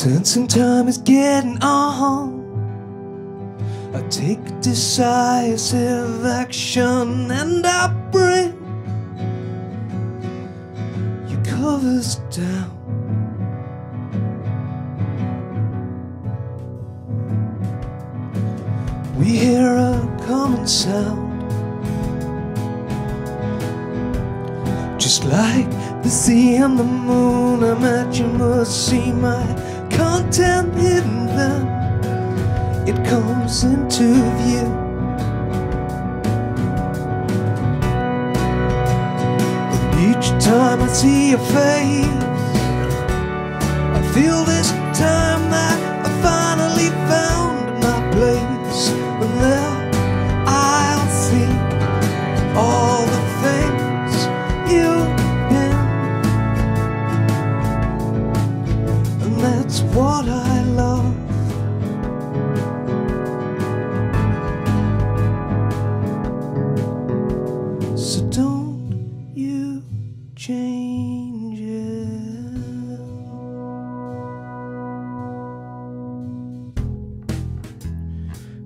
Sensing time is getting on, I take decisive action and I bring your covers down. We hear a common sound, just like the sea and the moon. I met you must see my content hidden then. It comes into view. Each time I see your face, I feel this time that I finally found my place. And there I'll see all the things you've been, and that's what I love. So don't you change it.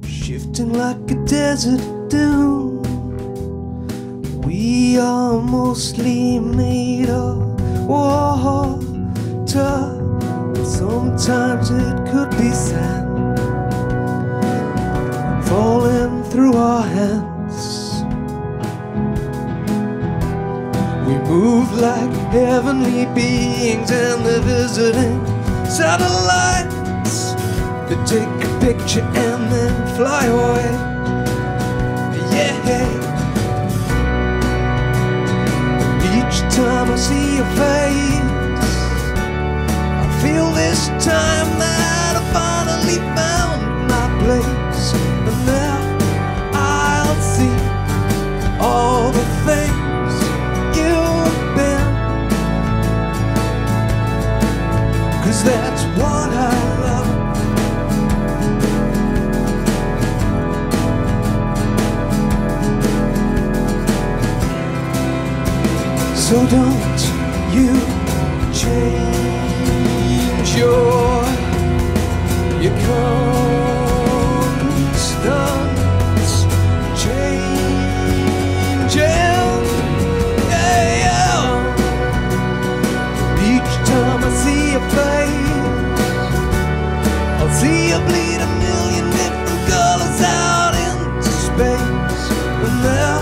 Shifting like a desert dune, we are mostly made of water, but sometimes it could be sand falling through our hands. We move like heavenly beings, and they're visiting satellites. They take a picture and then fly away. Yeah. Each time I see your face, I feel this time that I finally found my place. And now I'll see all the things you've been, 'cause that's what I love. So don't you change your constance, change it. Each time I see a play, I'll see you bleed a million different colors out into space. And now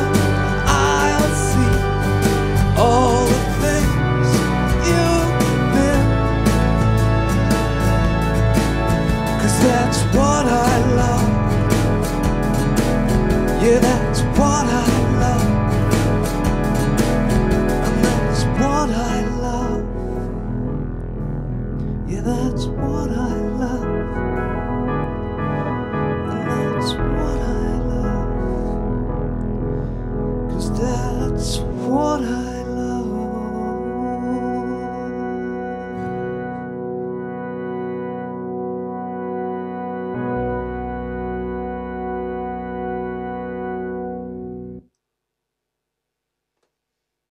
that's what I love. Yeah, that